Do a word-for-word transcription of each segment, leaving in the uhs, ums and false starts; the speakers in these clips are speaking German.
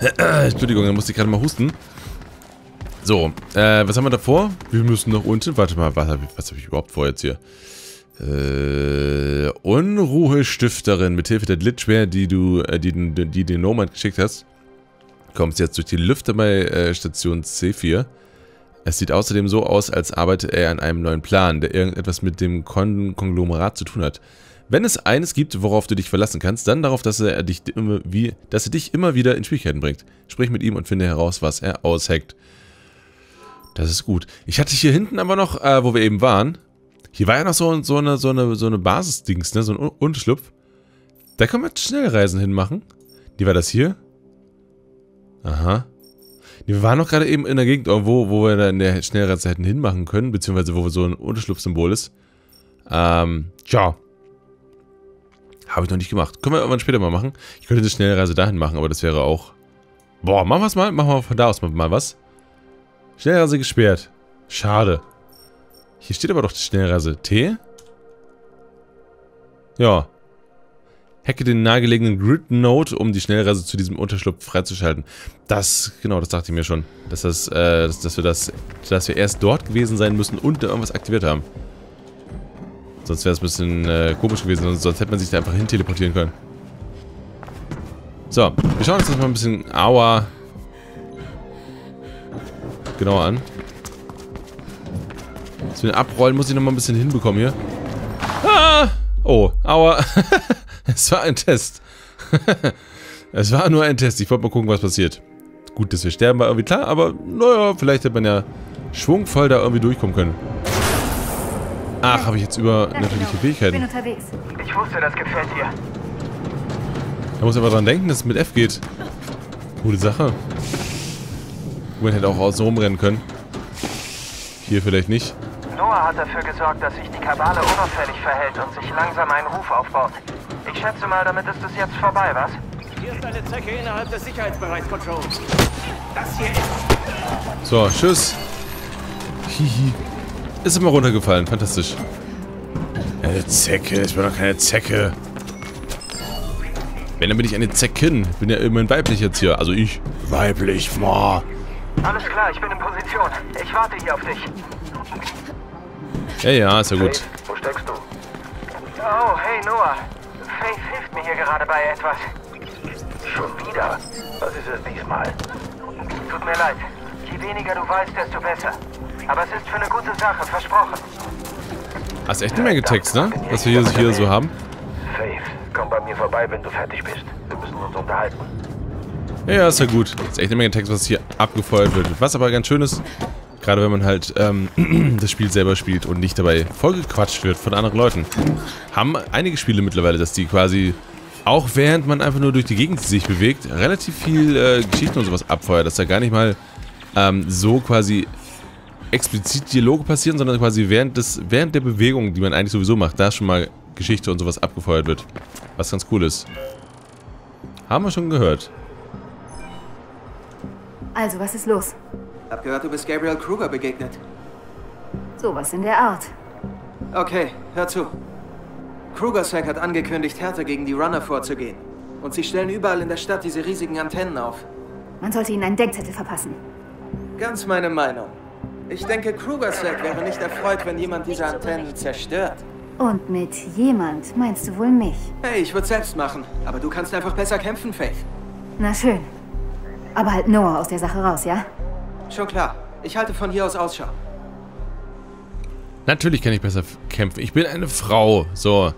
Entschuldigung, da musste ich gerade mal husten. So, äh, was haben wir davor? Wir müssen nach unten. Warte mal, was habe ich, was hab ich überhaupt vor jetzt hier? Äh, Unruhestifterin, mithilfe der Glitchware, die du, äh, die, die, die den Nomad geschickt hast, kommst jetzt durch die Lüfter bei äh, Station C vier. Es sieht außerdem so aus, als arbeite er an einem neuen Plan, der irgendetwas mit dem Kon Konglomerat zu tun hat. Wenn es eines gibt, worauf du dich verlassen kannst, dann darauf, dass er dich immer, wie, dass er dich immer wieder in Schwierigkeiten bringt. Sprich mit ihm und finde heraus, was er ausheckt. Das ist gut. Ich hatte hier hinten aber noch, äh, wo wir eben waren, hier war ja noch so, so eine, so eine, so eine Basisdings, ne? So ein Unterschlupf. Da können wir Schnellreisen hinmachen. Die war das hier. Aha. Wir waren noch gerade eben in der Gegend irgendwo, wo wir da in der Schnellreise hätten hinmachen können, beziehungsweise wo so ein Unterschlupfsymbol ist. Ähm, tja. Habe ich noch nicht gemacht. Können wir irgendwann später mal machen. Ich könnte eine Schnellreise dahin machen, aber das wäre auch... Boah, machen wir es mal. Machen wir von da aus mal was. Schnellreise gesperrt. Schade. Hier steht aber doch die Schnellreise. T? Ja. Hacke den nahegelegenen Grid-Node, um die Schnellreise zu diesem Unterschlupf freizuschalten. Das, genau, das dachte ich mir schon. Dass, das, äh, dass, dass, wir das, dass wir erst dort gewesen sein müssen und da irgendwas aktiviert haben. Sonst wäre es ein bisschen äh, komisch gewesen, sonst hätte man sich da einfach hin teleportieren können. So, wir schauen uns das mal ein bisschen aua genauer an. Dass wir den abrollen, muss ich nochmal ein bisschen hinbekommen hier. Ah! Oh, aua. Es war ein Test. Es war nur ein Test. Ich wollte mal gucken, was passiert. Gut, dass wir sterben, war irgendwie klar, aber naja, vielleicht hätte man ja schwungvoll da irgendwie durchkommen können. Ach, habe ich jetzt übernatürliche Fähigkeiten. Ich bin unterwegs. Ich wusste, das gefällt dir. Da muss aber dran denken, dass es mit F geht. Gute Sache. Man hätte auch außen rumrennen können. Hier vielleicht nicht. Noah hat dafür gesorgt, dass sich die Kabale unauffällig verhält und sich langsam einen Ruf aufbaut. Ich schätze mal, damit ist es jetzt vorbei, was? Hier ist eine Zecke innerhalb des Sicherheitsbereichs, Control. Das hier ist... So, tschüss. Hihi. Ist immer runtergefallen, fantastisch. Eine Zecke, ich bin doch keine Zecke. Wenn, dann bin ich eine Zeckin. Ich bin ja immerhin weiblich jetzt hier, also ich. Weiblich, ma. Alles klar, ich bin in Position. Ich warte hier auf dich. Ja, ja, ist ja gut. Faith, wo steckst du? Oh, hey Noah. Faith hilft mir hier gerade bei etwas. Schon wieder? Was ist es diesmal? Tut mir leid. Je weniger du weißt, desto besser. Aber es ist für eine gute Sache, versprochen. Hast echt eine Menge Text, ne? Was wir hier, hier so haben. Faith, komm bei mir vorbei, wenn du fertig bist. Wir müssen uns unterhalten. Ja, ist ja gut. Ist echt eine Menge Text, was hier abgefeuert wird. Was aber ganz schön ist, gerade wenn man halt ähm, das Spiel selber spielt und nicht dabei vollgequatscht wird von anderen Leuten. Haben einige Spiele mittlerweile, dass die quasi, auch während man einfach nur durch die Gegend sich bewegt, relativ viel äh, Geschichten und sowas abfeuert, dass da gar nicht mal ähm, so quasi explizit Dialoge passieren, sondern quasi während, des, während der Bewegung, die man eigentlich sowieso macht, da schon mal Geschichte und sowas abgefeuert wird. Was ganz cool ist. Haben wir schon gehört. Also, was ist los? Hab gehört, du bist Gabriel Kruger begegnet. Sowas in der Art. Okay, hör zu. Kruger-Sack hat angekündigt, härter gegen die Runner vorzugehen. Und sie stellen überall in der Stadt diese riesigen Antennen auf. Man sollte ihnen einen Denkzettel verpassen. Ganz meine Meinung. Ich denke, Kruger-Sack wäre nicht erfreut, wenn jemand diese Antennen zerstört. Und mit jemand meinst du wohl mich? Hey, ich würde selbst machen. Aber du kannst einfach besser kämpfen, Faith. Na schön. Aber halt Noah aus der Sache raus, ja? Schon klar. Ich halte von hier aus Ausschau. Natürlich kann ich besser kämpfen. Ich bin eine Frau. So.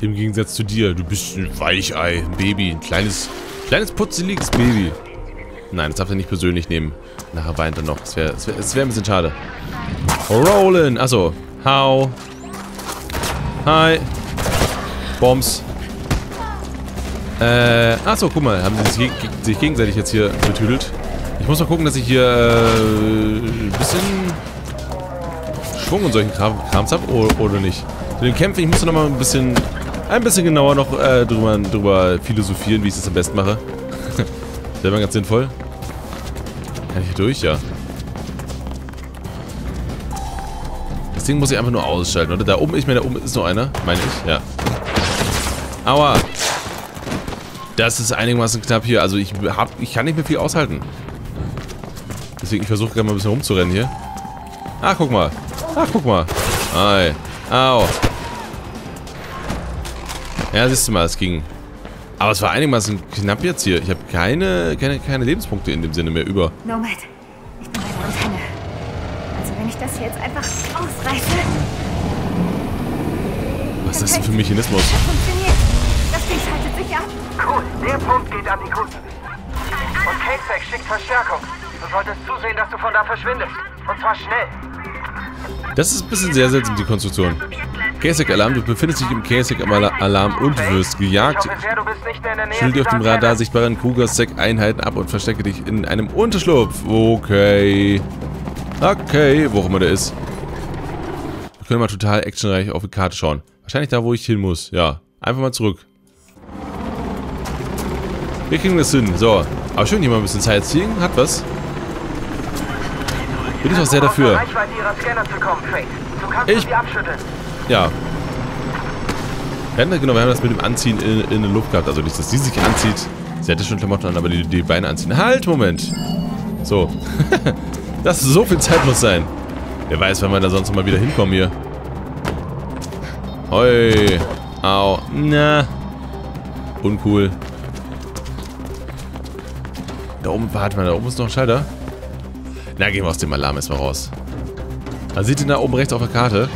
Im Gegensatz zu dir. Du bist ein Weichei. Ein Baby. Ein kleines, kleines putzeliges Baby. Nein, das darf er nicht persönlich nehmen. Nachher weint er noch. Das wäre wär, wär ein bisschen schade. Rollin. Achso. How. Hi. Bombs. Äh, achso, guck mal, haben sie sich, sich gegenseitig jetzt hier betüdelt. Ich muss noch gucken, dass ich hier äh, ein bisschen Schwung und solchen Kram, Krams habe, oder, oder nicht. Zu den Kämpfen, ich muss noch mal ein bisschen, ein bisschen genauer noch äh, drüber, drüber philosophieren, wie ich das am besten mache. Das wäre mal ganz sinnvoll. Kann ich hier durch, ja. Das Ding muss ich einfach nur ausschalten, oder? Da oben, ich meine, da oben ist noch einer, meine ich, ja. Aua. Das ist einigermaßen knapp hier. Also ich hab, ich kann nicht mehr viel aushalten. Deswegen, ich versuche gerade mal ein bisschen rumzurennen hier. Ach, guck mal. Ach, guck mal. Ei. Au. Ja, siehst du mal, es ging. Aber es war einigermaßen knapp jetzt hier. Ich habe keine, keine, keine Lebenspunkte in dem Sinne mehr über. Nomad, ich bin bei der Antenne. Also wenn ich das hier jetzt einfach ausreiße... Was ist das denn für ein Mechanismus? Das funktioniert. Das Ding schaltet sich ab. Cool, der Punkt geht an die Kunden. Und K-Sack schickt Verstärkung. Du solltest zusehen, dass du von da verschwindest. Und zwar schnell. Das ist ein bisschen sehr seltsam, die Konstruktion. K-Sack-Alarm, du befindest dich im K-Sack-Alarm und wirst gejagt. Schild dir auf dem Radar sichtbaren Kruger-Sack-Einheiten ab und verstecke dich in einem Unterschlupf. Okay. Okay, wo auch immer der ist. Wir können mal total actionreich auf die Karte schauen. Wahrscheinlich da, wo ich hin muss. Ja, einfach mal zurück. Wir kriegen das hin. So, aber schön hier mal ein bisschen Sightseeing. Hat was. Bin ich auch sehr dafür. Ich... Ja. Wir haben, genau, wir haben das mit dem Anziehen in, in der Luft gehabt. Also nicht, dass die sich anzieht. Sie hätte schon Klamotten an, aber die, die Beine anziehen. Halt, Moment. So. Das ist so viel Zeit muss sein. Wer weiß, wann wir da sonst noch mal wieder hinkommen hier. Hoi. Au. Na. Uncool. Da oben, warte mal, da oben ist noch ein Schalter. Na, gehen wir aus dem Alarm erstmal raus. Man sieht ihn da oben rechts auf der Karte.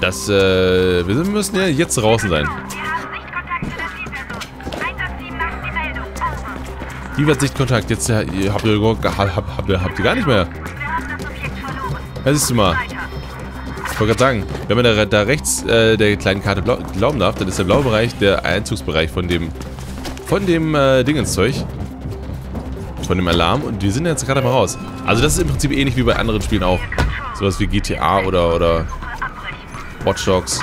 Das, äh, wir müssen ja jetzt draußen sein. Lieber Sichtkontakt, jetzt habt ihr, habt ihr, habt ihr gar nicht mehr. Ja, siehst du mal. Ich wollte gerade sagen, wenn man da, da rechts äh, der kleinen Karte blau, glauben darf, dann ist der blaue Bereich der Einzugsbereich von dem, von dem äh, Dingenszeug. Von dem Alarm und wir sind jetzt gerade mal raus. Also das ist im Prinzip ähnlich wie bei anderen Spielen auch. Sowas wie G T A oder, oder Watch Dogs.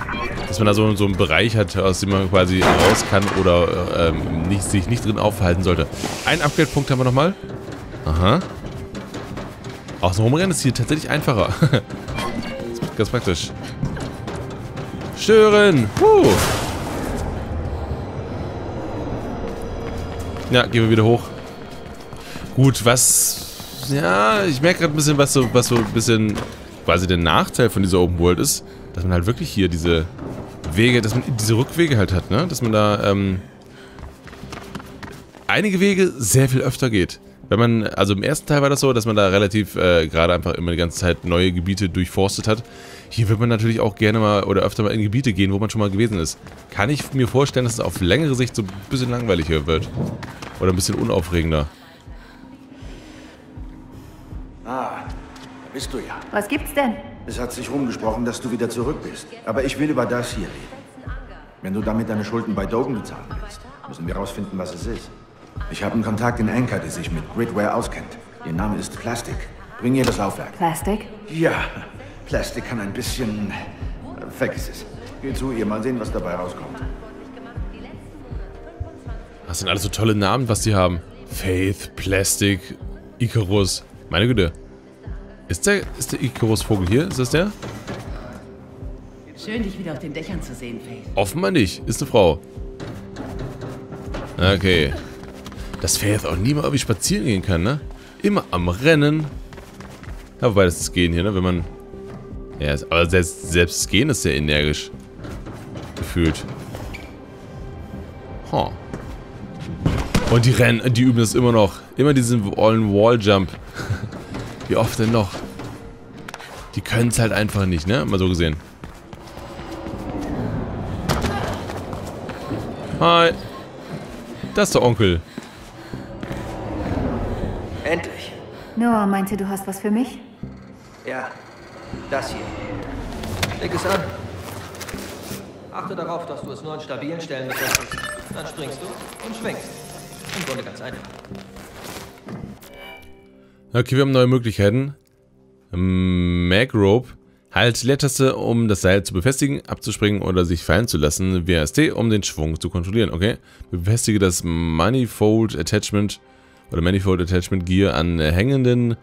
Dass man da so, so einen Bereich hat, aus dem man quasi raus kann oder ähm, nicht, sich nicht drin aufhalten sollte. Einen Upgrade-Punkt haben wir nochmal. Aha. Außen rumrennen ist hier tatsächlich einfacher. Das wird ganz praktisch. Stören! Huh. Ja, gehen wir wieder hoch. Gut, was... Ja, ich merke gerade ein bisschen, was so, was so ein bisschen quasi der Nachteil von dieser Open World ist, dass man halt wirklich hier diese Wege, dass man diese Rückwege halt hat, ne? Dass man da ähm, einige Wege sehr viel öfter geht. Wenn man, also im ersten Teil war das so, dass man da relativ äh, gerade einfach immer die ganze Zeit neue Gebiete durchforstet hat. Hier wird man natürlich auch gerne mal oder öfter mal in Gebiete gehen, wo man schon mal gewesen ist. Kann ich mir vorstellen, dass es auf längere Sicht so ein bisschen langweiliger wird. Oder ein bisschen unaufregender. Ah, da bist du ja. Was gibt's denn? Es hat sich rumgesprochen, dass du wieder zurück bist. Aber ich will über das hier reden. Wenn du damit deine Schulden bei Dogen bezahlen willst, müssen wir rausfinden, was es ist. Ich habe einen Kontakt in Anker, der sich mit Gridware auskennt. Ihr Name ist Plastic. Bring ihr das Laufwerk. Plastic? Ja, Plastic kann ein bisschen... Vergiss es. Geh zu ihr, mal sehen, was dabei rauskommt. Das sind alles so tolle Namen, was die haben. Faith, Plastic, Icarus... Meine Güte. Ist der, ist der Icarus-Vogel hier? Ist das der? Schön, dich wieder auf den Dächern zu sehen, Faith. Offenbar nicht. Ist eine Frau. Okay. Dass Faith auch nie mal irgendwie spazieren gehen kann, ne? Immer am Rennen. Ja, wobei das ist Gehen hier, ne? Wenn man... Ja, aber selbst, selbst Gehen ist sehr energisch. Gefühlt. Huh. Und die rennen, die üben das immer noch. Immer diesen All-Wall-Jump. Wie oft denn noch? Die können es halt einfach nicht, ne? Mal so gesehen. Hi. Das ist der Onkel. Endlich. Noah meinte, du hast was für mich? Ja, das hier. Leg es an. Achte darauf, dass du es nur an stabilen Stellen bekommst. Dann springst du und schwingst. Im Grunde ganz einfach. Okay, wir haben neue Möglichkeiten. Mag Rope. Halt die Leertaste, um das Seil zu befestigen, abzuspringen oder sich fallen zu lassen. W A S D, um den Schwung zu kontrollieren. Okay. Befestige das Manifold-Attachment oder Manifold-Attachment-Gear an hängenden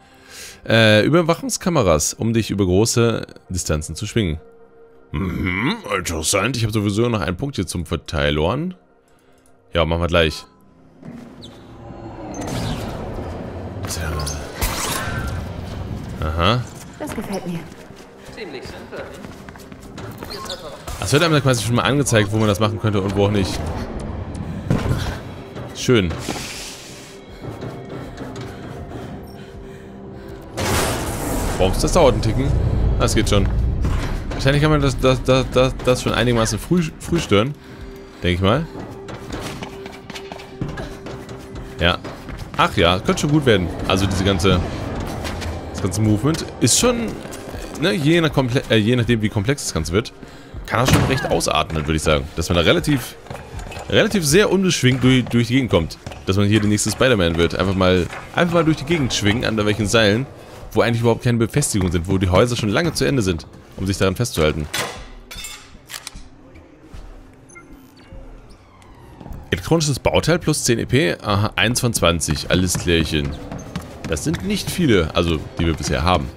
äh, Überwachungskameras, um dich über große Distanzen zu schwingen. Mhm, interessant. Ich habe sowieso noch einen Punkt hier zum Verteilern. Ja, machen wir gleich. Tja. Aha. Das gefällt mir. Ziemlich simpel. Es wird einem quasi schon mal angezeigt, wo man das machen könnte und wo auch nicht. Schön. Boah, das dauert einen Ticken. Das geht schon. Wahrscheinlich kann man das, das, das, das, das schon einigermaßen früh, früh stören. Denke ich mal. Ja. Ach ja, könnte schon gut werden. Also diese ganze... Das ganze Movement ist schon... Ne, je, nach äh, je nachdem, wie komplex das Ganze wird, kann das schon recht ausatmen, würde ich sagen. Dass man da relativ... Relativ sehr unbeschwingt durch, durch die Gegend kommt. Dass man hier der nächste Spider-Man wird. Einfach mal, einfach mal durch die Gegend schwingen, an welchen Seilen, wo eigentlich überhaupt keine Befestigungen sind, wo die Häuser schon lange zu Ende sind, um sich daran festzuhalten. Elektronisches Bauteil plus zehn E P, aha, eins von zwanzig, alles klärchen. Das sind nicht viele, also die wir bisher haben.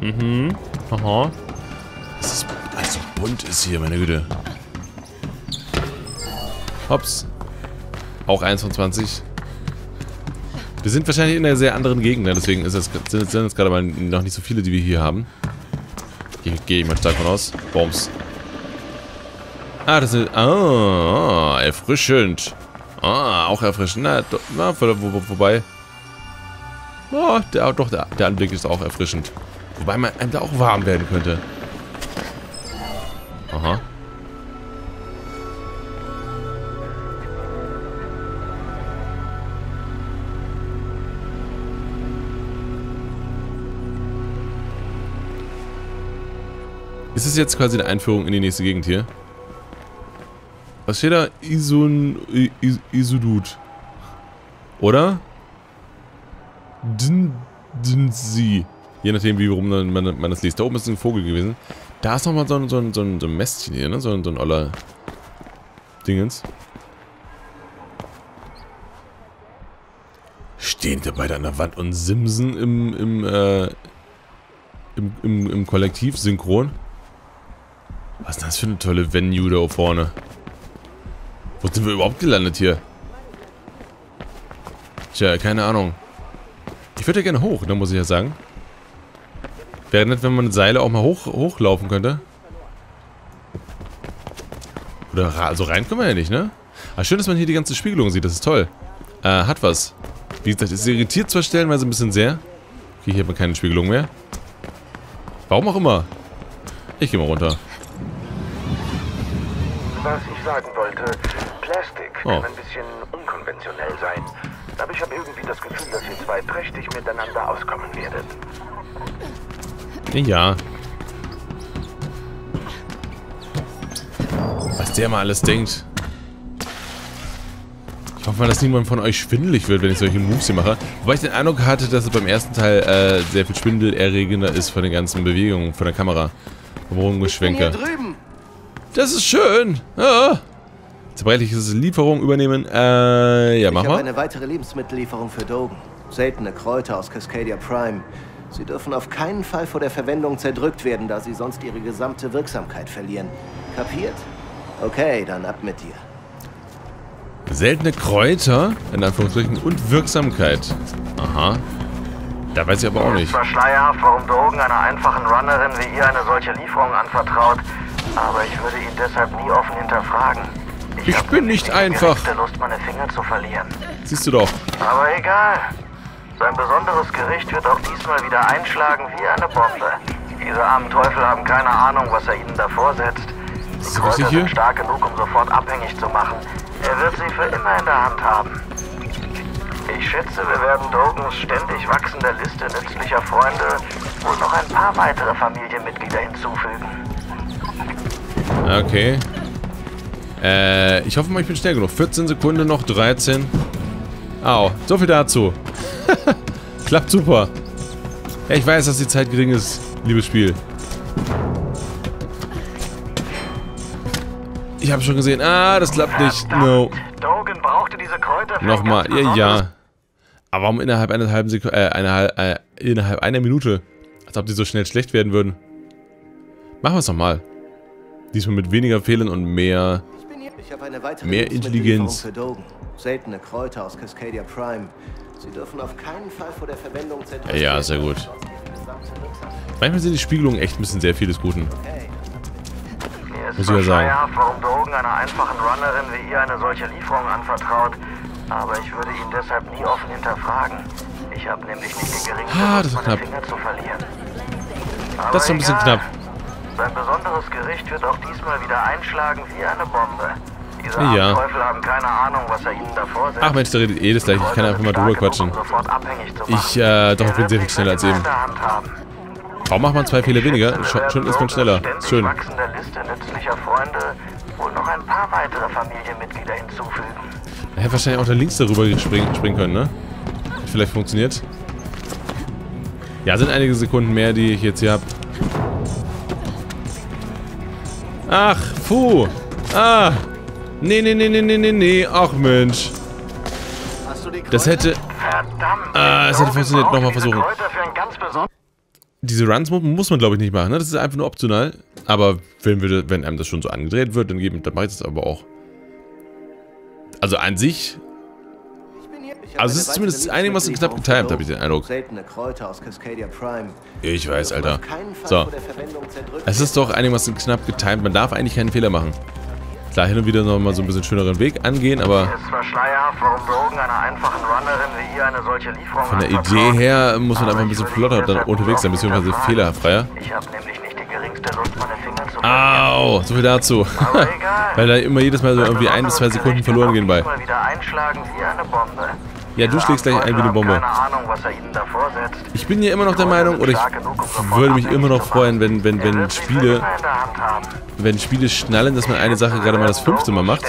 Mhm, aha. Das ist, also bunt ist hier, meine Güte. Hops. Auch eins von zwanzig. Wir sind wahrscheinlich in einer sehr anderen Gegend, deswegen ist das, sind jetzt gerade mal noch nicht so viele, die wir hier haben. Hier gehe ich mal stark von aus. Bombs. Ah, das ist... Ah, erfrischend. Ah, auch erfrischend. Na, do, na wo, wo, wobei... Oh, der, doch, der, der Anblick ist auch erfrischend. Wobei man einem da auch warm werden könnte. Aha. Ist es jetzt quasi eine Einführung in die nächste Gegend hier? Was steht da? Isun... Is, Isudut. Oder? Din... Dinsi. Je nachdem, wie rum man, man, man das liest. Da oben ist ein Vogel gewesen. Da ist nochmal so ein, so, ein, so, ein, so ein Mästchen hier, ne? So ein, so ein oller... Dingens. Stehen da beide an der Wand und simsen im... im, äh, im, im, im Kollektiv synchron. Was ist das für eine tolle Venue da vorne? Wo sind wir überhaupt gelandet hier? Tja, keine Ahnung. Ich würde ja gerne hoch, ne, muss ich ja sagen. Wäre nett, wenn man Seile auch mal hoch, hochlaufen könnte. Oder also rein können wir ja nicht, ne? Ah, schön, dass man hier die ganze Spiegelung sieht, das ist toll. Äh, hat was. Wie gesagt, es irritiert zwar stellenweise ein bisschen sehr. Okay, hier hat man keine Spiegelung mehr. Warum auch immer. Ich gehe mal runter. Was ich sagen wollte, Plastic kann ein bisschen unkonventionell sein. Aber ich habe irgendwie das Gefühl, dass ihr zwei prächtig miteinander auskommen werdet. Ja. Was der mal alles denkt. Ich hoffe mal, dass niemand von euch schwindelig wird, wenn ich solche Moves hier mache. Wobei ich den Eindruck hatte, dass es beim ersten Teil äh, sehr viel schwindelerregender ist von den ganzen Bewegungen, von der Kamera. Rumgeschwenke. Das ist schön. Ja. Zerbrechliches Lieferung übernehmen. Äh, ja, mach mal. Ich habe eine weitere Lebensmittellieferung für Dogen. Seltene Kräuter aus Cascadia Prime. Sie dürfen auf keinen Fall vor der Verwendung zerdrückt werden, da sie sonst ihre gesamte Wirksamkeit verlieren. Kapiert? Okay, dann ab mit dir. Seltene Kräuter, in Anführungsstrichen, und Wirksamkeit. Aha. Da weiß ich aber auch nicht. Es war schleierhaft, warum Dogen einer einfachen Runnerin wie ihr eine solche Lieferung anvertraut. Aber ich würde ihn deshalb nie offen hinterfragen. Ich, ich bin nicht einfach. Ich habe Lust, meine Finger zu verlieren. Siehst du doch. Aber egal. Sein besonderes Gericht wird auch diesmal wieder einschlagen wie eine Bombe. Diese armen Teufel haben keine Ahnung, was er ihnen da vorsetzt. Die Kräuter sind stark genug, um sofort abhängig zu machen. Er wird sie für immer in der Hand haben. Ich schätze, wir werden Dogens ständig wachsender Liste nützlicher Freunde und noch ein paar weitere Familienmitglieder hinzufügen. Okay. Äh, ich hoffe mal, ich bin schnell genug. vierzehn Sekunden noch, dreizehn. Au, so viel dazu. Klappt super. Ja, ich weiß, dass die Zeit gering ist, liebes Spiel. Ich habe schon gesehen. Ah, das klappt nicht. No. Dogen brauchte diese Kräuter. Nochmal, ja, ja. Aber warum innerhalb einer halben Sekunde, äh, eine, äh, innerhalb einer Minute? Als ob die so schnell schlecht werden würden. Machen wir es nochmal. Diesmal mit weniger Fehlern und mehr. Ich habe eine weitere mehr Intelligenz für Dogen. Seltene Kräuter aus Cascadia Prime. Sie dürfen auf keinen Fall vor der Verwendung zertrümmert. Ja, sehr gut. Manchmal sind die Spiegelungen echt ein bisschen sehr viel des Guten. Okay. Muss ich ja sagen. Warum Dogen einer einfachen Runnerin wie ihr eine solche Lieferung anvertraut, aber ich würde ihn deshalb nie offen hinterfragen. Ich habe nämlich nicht die geringste ah, das Lust, meine Finger zu verlieren. Aber das ist ein bisschen egal. Knapp. Sein besonderes Gericht wird auch diesmal wieder einschlagen wie eine Bombe. Diese ja. Teufel haben keine Ahnung, was er ihnen davor setzt. Ach Mensch, der redet eh das gleich. Ich kann einfach mal drüber quatschen. Ich, äh, doch, ich bin sehr viel schneller als eben. Warum macht man zwei Fehler weniger? Schon ist man schneller. Schön. Er hätte wahrscheinlich auch da links darüber springen, springen können, ne? Vielleicht funktioniert. Ja, sind einige Sekunden mehr, die ich jetzt hier habe. Ach, puh. Ah. Nee, nee, nee, nee, nee, nee, nee. Ach, Mensch. Das hätte... Ah, es hätte funktioniert. Nochmal versuchen. Diese Runs muss man, glaube ich, nicht machen. Ne? Das ist einfach nur optional. Aber wenn, wir, wenn einem das schon so angedreht wird, dann, dann mache ich das aber auch. Also an sich... Also es ist zumindest einigermaßen knapp getimed, habe ich den Eindruck. Ich weiß, Alter. So. Es ist doch einigermaßen knapp getimed. Man darf eigentlich keinen Fehler machen. Klar, hin und wieder nochmal so ein bisschen schöneren Weg angehen, aber... Von der Idee her muss man einfach ein bisschen flotter dann unterwegs sein, beziehungsweise fehlerfreier. Au, so viel dazu. Weil da immer jedes Mal so irgendwie ein bis zwei Sekunden verloren gehen bei. Ja, du schlägst gleich ein wie eine Bombe. Ich bin ja immer noch der Meinung, oder ich würde mich immer noch freuen, wenn, wenn, wenn Spiele... Wenn Spiele schnallen, dass man eine Sache gerade mal das fünfte Mal macht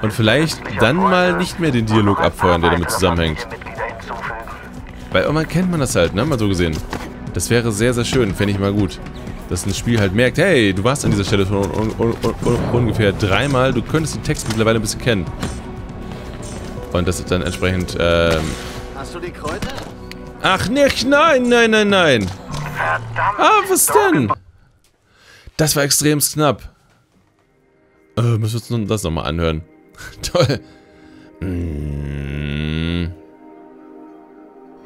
und vielleicht dann mal nicht mehr den Dialog abfeuern, der damit zusammenhängt. Weil irgendwann kennt man das halt, ne? Mal so gesehen. Das wäre sehr, sehr schön, fände ich mal gut. Dass ein Spiel halt merkt, hey, du warst an dieser Stelle schon un un un ungefähr dreimal, du könntest den Text mittlerweile ein bisschen kennen. Und das ist dann entsprechend, ähm... Hast du die Kräuter? Ach, nicht, nein, nein, nein, nein! Verdammt! Ah, was denn? Das war extrem knapp. Äh, müssen wir uns das nochmal anhören. Toll. Mm.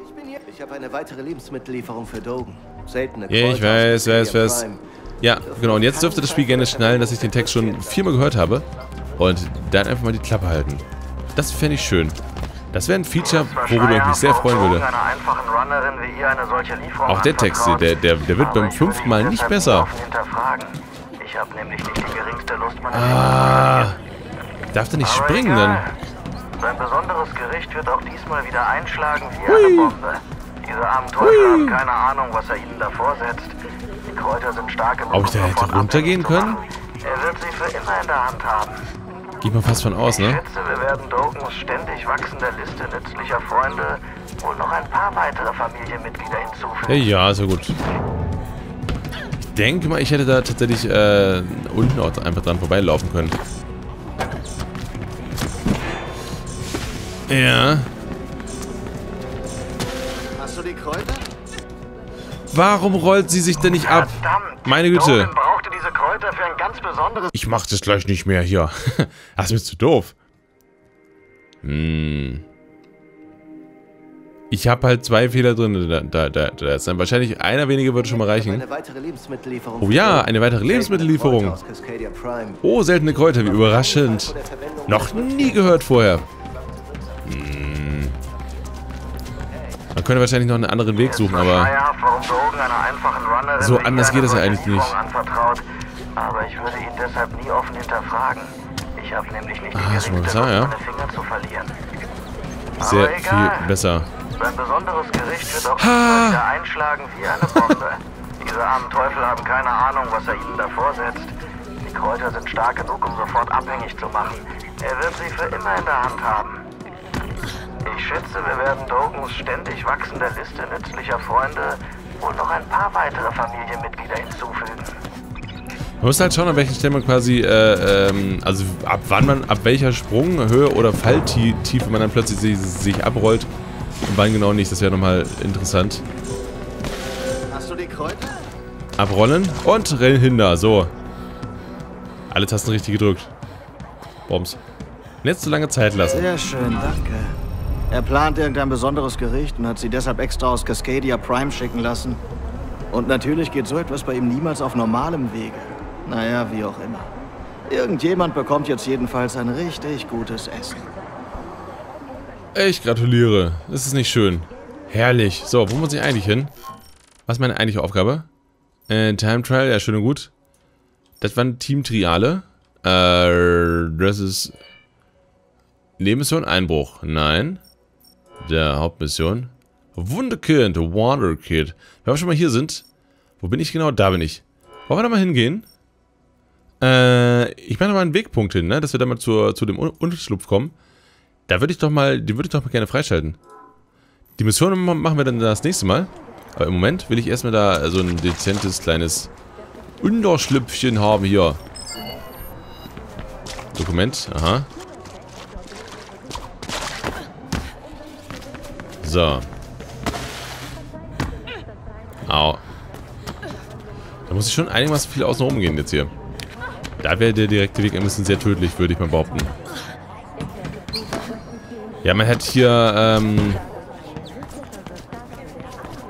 Ich bin hier. Ich habe eine weitere Lebensmittellieferung für Dogen. Seltene Kräuter. Ich weiß, weiß, weiß. Ja, genau. Und jetzt dürfte das Spiel gerne schnallen, dass ich den Text schon viermal gehört habe. Und dann einfach mal die Klappe halten. Das fände ich schön. Das wäre ein Feature, worüber ich mich sehr freuen würde. Auch der Text, der, der, der wird beim fünften Mal nicht besser. Ah, darf der nicht springen dann? Sein besonderes Gericht wird auch diesmal wieder einschlagen wie eine Bombe. Diese armen Teufel haben keine Ahnung, was er ihnen davor setzt. Die Kräuter sind stark genug. Ob ich da hätte runtergehen können? Er wird sie für immer in der Hand haben. Geht man fast von aus, ne? Ich schätze, wir werden Dogens ständig wachsender Liste nützlicher Freunde wohl noch ein paar weitere Familienmitglieder hinzufügen. Ja, sehr gut. Ich denke mal, ich hätte da tatsächlich äh, unten auch einfach dran vorbeilaufen können. Ja. Hast du die Kräuter? Warum rollt sie sich denn nicht ab? Verdammt, meine Güte. Für ein ganz besonderes... Ich mach das gleich nicht mehr hier. Das ist mir zu doof. Hm. Ich habe halt zwei Fehler drin. Da, da, da, da ist dann wahrscheinlich einer weniger würde schon mal reichen. Oh ja, eine weitere Lebensmittellieferung. Oh, seltene Kräuter, wie überraschend. Noch nie gehört vorher. Hm. Man könnte wahrscheinlich noch einen anderen Weg suchen, aber... So anders geht das ja eigentlich nicht. Aber ich würde ihn deshalb nie offen hinterfragen. Ich habe nämlich nicht die geringste Lust, meine Finger zu verlieren. Sehr viel besser. Sein besonderes Gericht wird auch wieder einschlagen wie eine Bombe. Diese armen Teufel haben keine Ahnung, was er ihnen davor setzt. Die Kräuter sind stark genug, um sofort abhängig zu machen. Er wird sie für immer in der Hand haben. Ich schätze, wir werden Dogens ständig wachsender Liste nützlicher Freunde und noch ein paar weitere Familienmitglieder hinzufügen. Man muss halt schauen, an welchen Stellen man quasi, äh, ähm, also ab wann man, ab welcher Sprunghöhe oder Falltiefe man dann plötzlich sich, sich abrollt und wann genau nicht, das wäre nochmal interessant. Hast du die Kräuter? Abrollen und rennen hinter. So. Alle Tasten richtig gedrückt. Bombs. Nicht zu lange Zeit lassen. Sehr schön, danke. Er plant irgendein besonderes Gericht und hat sie deshalb extra aus Cascadia Prime schicken lassen. Und natürlich geht so etwas bei ihm niemals auf normalem Wege. Naja, wie auch immer. Irgendjemand bekommt jetzt jedenfalls ein richtig gutes Essen. Ich gratuliere. Das ist nicht schön. Herrlich. So, wo muss ich eigentlich hin? Was ist meine eigentliche Aufgabe? Äh, Time Trial, ja, schön und gut. Das waren Team-Triale. Äh, das ist... Nebenmission, Einbruch. Nein. Der Hauptmission. Wunderkind, Wonderkind. Wenn wir schon mal hier sind. Wo bin ich genau? Da bin ich. Wollen wir da mal hingehen? Äh, ich mache da mal einen Wegpunkt hin, ne? Dass wir da mal zur, zu dem Unterschlupf kommen. Da würde ich doch mal, die würde ich doch mal gerne freischalten. Die Mission machen wir dann das nächste Mal. Aber im Moment will ich erstmal da so ein dezentes kleines Unterschlüpfchen haben hier. Dokument, aha. So. Au. Da muss ich schon einigermaßen viel außen rum gehen jetzt hier. Da wäre der direkte Weg ein bisschen sehr tödlich, würde ich mal behaupten. Ja, man hätte hier, ähm...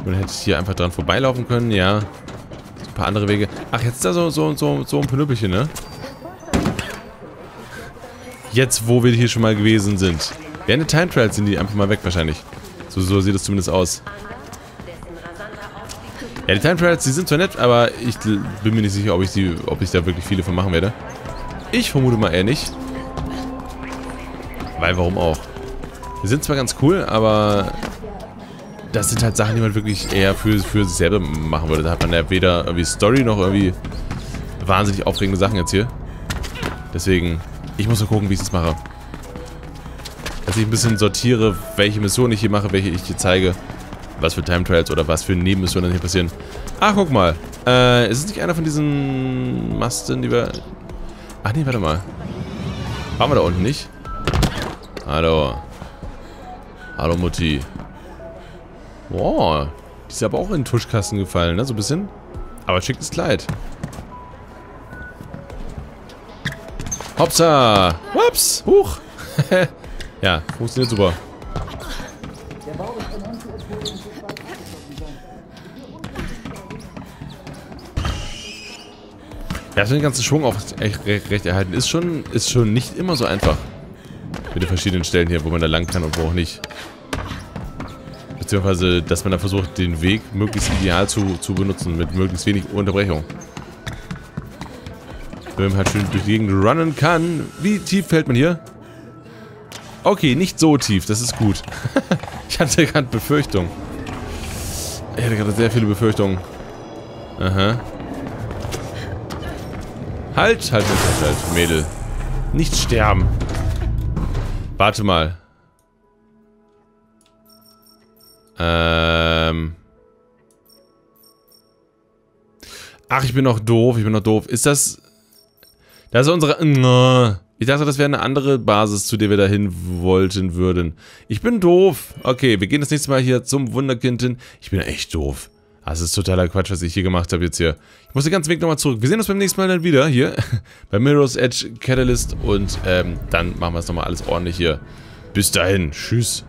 man hätte hier einfach dran vorbeilaufen können, ja. Ein paar andere Wege. Ach, jetzt ist da so, so, so, so ein Pinüppelchen, ne? Jetzt, wo wir hier schon mal gewesen sind. Während der Time Trials sind die einfach mal weg wahrscheinlich. So, so sieht es zumindest aus. Ja, die Time Trials, die sind zwar nett, aber ich bin mir nicht sicher, ob ich, die, ob ich da wirklich viele von machen werde. Ich vermute mal eher nicht. Weil, warum auch? Die sind zwar ganz cool, aber das sind halt Sachen, die man wirklich eher für, für sich selber machen würde. Da hat man ja weder irgendwie Story noch irgendwie wahnsinnig aufregende Sachen jetzt hier. Deswegen, ich muss mal gucken, wie ich das mache. Dass ich ein bisschen sortiere, welche Missionen ich hier mache, welche ich hier zeige. Was für Time Trials oder was für Nebenmissionen hier passieren. Ach, guck mal. Äh, ist es nicht einer von diesen Masten, die wir... Ach nee, warte mal. Waren wir da unten nicht? Hallo. Hallo, Mutti. Wow. Die ist aber auch in den Tuschkasten gefallen, ne? So ein bisschen. Aber schickes Kleid. Hopsa. Ups. Huch. Ja, funktioniert super. Ja, so den ganzen Schwung auf recht erhalten ist schon, ist schon nicht immer so einfach. Mit den verschiedenen Stellen hier, wo man da lang kann und wo auch nicht. Beziehungsweise, dass man da versucht, den Weg möglichst ideal zu, zu benutzen, mit möglichst wenig Unterbrechung. Wenn man halt schön durch die Gegend runnen kann. Wie tief fällt man hier? Okay, nicht so tief, das ist gut. Ich hatte gerade Befürchtungen. Ich hatte gerade sehr viele Befürchtungen. Aha. Halt, halt, halt, halt, halt, Mädel. Nicht sterben. Warte mal. Ähm. Ach, ich bin noch doof, ich bin noch doof. Ist das... Das ist unsere... Ich dachte, das wäre eine andere Basis, zu der wir dahin wollten würden. Ich bin doof. Okay, wir gehen das nächste Mal hier zum Wunderkind hin. Ich bin echt doof. Das ist totaler Quatsch, was ich hier gemacht habe jetzt hier. Ich muss den ganzen Weg nochmal zurück. Wir sehen uns beim nächsten Mal dann wieder hier bei Mirror's Edge Catalyst. Und ähm, dann machen wir es nochmal alles ordentlich hier. Bis dahin. Tschüss.